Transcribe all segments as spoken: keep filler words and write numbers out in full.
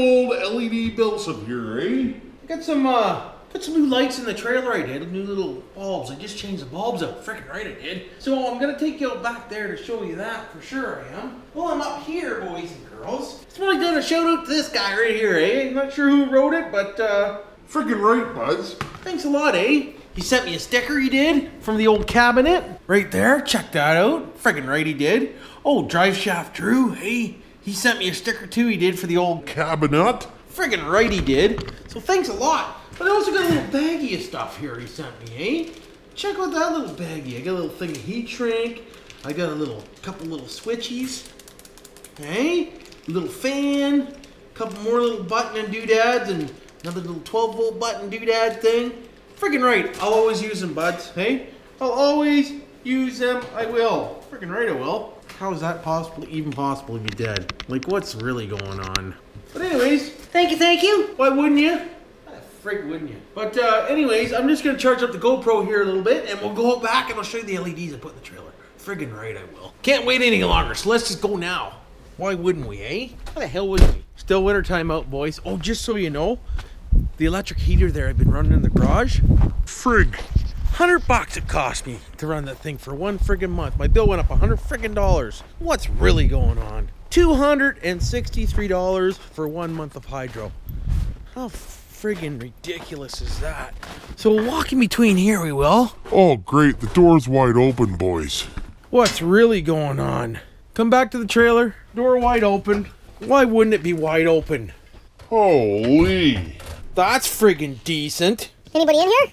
old L E D belts up here, eh? I got some, uh, put some new lights in the trailer I did, new little bulbs. I just changed the bulbs up, freaking right I did. So I'm gonna take y'all back there to show you that for sure I am. Well, I'm up here, boys and girls. Just wanna give a shout out to this guy right here, eh? I'm not sure who wrote it, but uh, freaking right, buds. Thanks a lot, eh? He sent me a sticker he did from the old cabinet. Right there, check that out. Friggin' right he did. Oh, Drive Shaft Drew, hey. He sent me a sticker too he did for the old cabinet. Friggin' right he did. So thanks a lot. But I also got a little baggie of stuff here he sent me, eh? Check out that little baggie. I got a little thing of heat shrink. I got a little, couple little switchies. Hey, a little fan. A couple more little button and doodads and another little twelve volt button doodad thing. Freaking right, I'll always use them, buds, hey? I'll always use them, I will. Freaking right I will. How is that possible, even possible to be dead? Like, what's really going on? But anyways, thank you, thank you. Why wouldn't you? Why the frick wouldn't you? But uh, anyways, I'm just gonna charge up the GoPro here a little bit and we'll go back and I'll show you the L E Ds I put in the trailer. Friggin' right I will. Can't wait any longer, so let's just go now. Why wouldn't we, eh? How the hell would we? Still winter time out, boys. Oh, just so you know, the electric heater there I've been running in the garage. Frig. one hundred bucks it cost me to run that thing for one friggin' month. My bill went up one hundred friggin' dollars. What's really going on? two hundred sixty-three dollars for one month of hydro. How friggin' ridiculous is that? So we'll walk in between here, we will. Oh great, the door's wide open, boys. What's really going on? Come back to the trailer, door wide open. Why wouldn't it be wide open? Holy. That's friggin' decent. Anybody in here?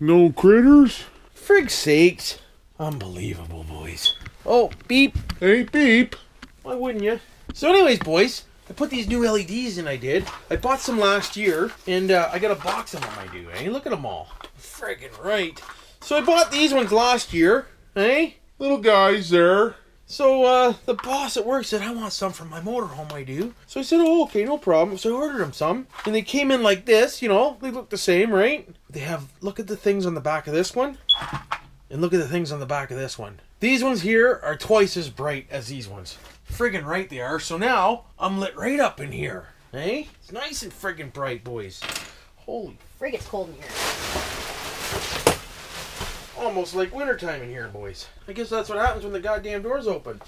No critters? Frig's sakes. Unbelievable, boys. Oh, beep. Hey, beep. Why wouldn't you? So anyways, boys, I put these new L E Ds in I did. I bought some last year, and uh, I got a box of them I do, eh? Look at them all. Friggin' right. So I bought these ones last year, eh? Little guys there. So uh, the boss at work said, I want some from my motorhome, I do. So I said, oh, okay, no problem. So I ordered them some. And they came in like this, you know, they look the same, right? They have, look at the things on the back of this one. And look at the things on the back of this one. These ones here are twice as bright as these ones. Friggin' right they are. So now I'm lit right up in here, eh? It's nice and friggin' bright, boys. Holy frig, it's cold in here. Almost like wintertime in here, boys. I guess that's what happens when the goddamn door's open.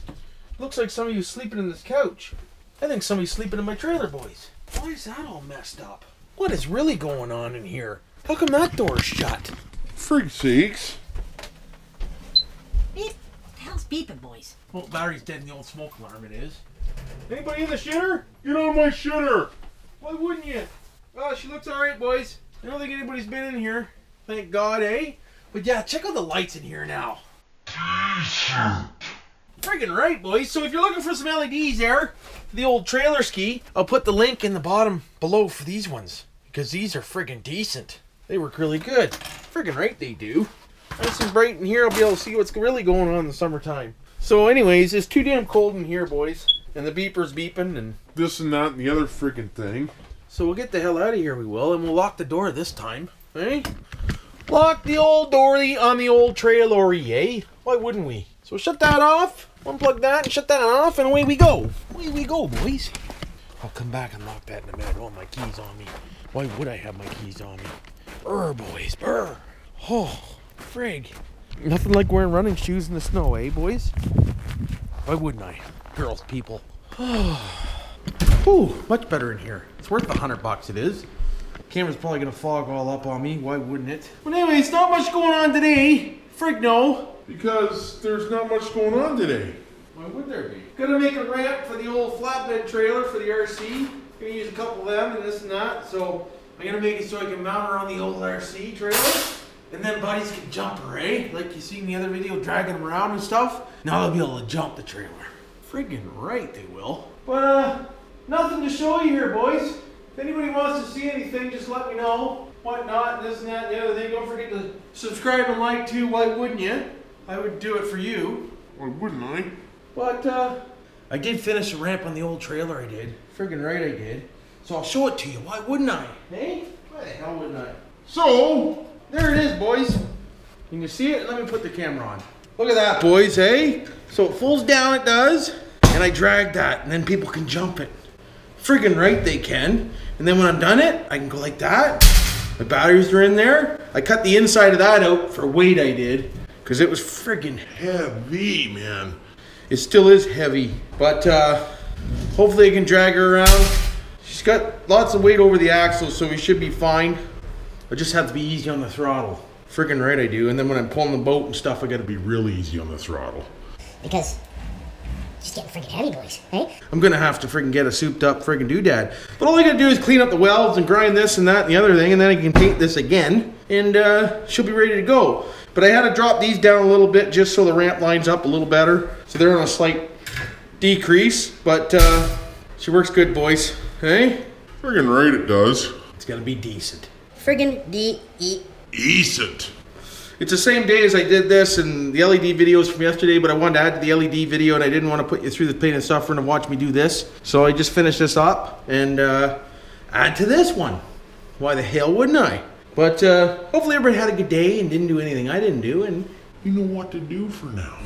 Looks like some of you sleeping in this couch. I think somebody's sleeping in my trailer, boys. Why is that all messed up? What is really going on in here? How come that door's shut? Frig sakes. Beep. The hell's beeping, boys? Well, Larry's dead in the old smoke alarm, it is. Anybody in the shitter? Get on my shitter! Why wouldn't you? Oh, she looks alright, boys. I don't think anybody's been in here. Thank God, eh? But yeah, check out the lights in here now. Friggin' right, boys. So if you're looking for some L E Ds there, the old trailer ski, I'll put the link in the bottom below for these ones. Because these are friggin' decent. They work really good. Friggin' right they do. Nice and bright in here, I'll be able to see what's really going on in the summertime. So anyways, it's too damn cold in here, boys. And the beeper's beeping and this and that and the other friggin' thing. So we'll get the hell out of here, we will. And we'll lock the door this time, eh? Lock the old dory on the old trailer, eh? Why wouldn't we? So shut that off, unplug that, and shut that off, and away we go. Away we go, boys. I'll come back and lock that in a minute. Oh, my keys on me. Why would I have my keys on me? Brr, boys, brr. Oh, frig. Nothing like wearing running shoes in the snow, eh, boys? Why wouldn't I? Girls, people. Ooh, much better in here. It's worth a hundred bucks, it is. Camera's probably gonna fog all up on me. Why wouldn't it? But anyways, not much going on today. Frig no. Because there's not much going on today. Why would there be? Gonna make a ramp for the old flatbed trailer for the R C. Gonna use a couple of them and this and that. So I'm gonna make it so I can mount her on the old R C trailer. And then buddies can jump her, eh? Like you see in the other video, dragging them around and stuff. Now they'll be able to jump the trailer. Friggin' right they will. But uh, nothing to show you here, boys. If anybody wants to see anything, just let me know. Whatnot, this and that, and the other thing. Don't forget to subscribe and like too. Why wouldn't you? I would do it for you. Why wouldn't I? But uh, I did finish a ramp on the old trailer. I did. Friggin' right, I did. So I'll show it to you. Why wouldn't I? Hey, why the hell wouldn't I? So there it is, boys. Can you see it? Let me put the camera on. Look at that, boys. Hey, so it folds down. It does, and I drag that, and then people can jump it. friggin' right they can. And then when I'm done it, I can go like that. The batteries are in there. I cut the inside of that out for weight I did, because it was friggin' heavy, man. It still is heavy, but uh, hopefully I can drag her around. She's got lots of weight over the axle, so we should be fine. I just have to be easy on the throttle. Friggin' right I do. And then when I'm pulling the boat and stuff, I gotta be real easy on the throttle. Because just getting friggin' heavy, boys, right? I'm gonna have to friggin' get a souped up friggin' doodad. But all I gotta do is clean up the welds and grind this and that and the other thing, and then I can paint this again, and uh, she'll be ready to go. But I had to drop these down a little bit just so the ramp lines up a little better. So they're on a slight decrease, but uh, she works good, boys, hey? Friggin' right it does. It's gotta be decent. Friggin' de-e- decent. It's the same day as I did this and the L E D videos from yesterday, but I wanted to add to the L E D video and I didn't want to put you through the pain and suffering to watch me do this. So I just finished this up and uh, add to this one. Why the hell wouldn't I? But uh, hopefully everybody had a good day and didn't do anything I didn't do, and you know what to do for now.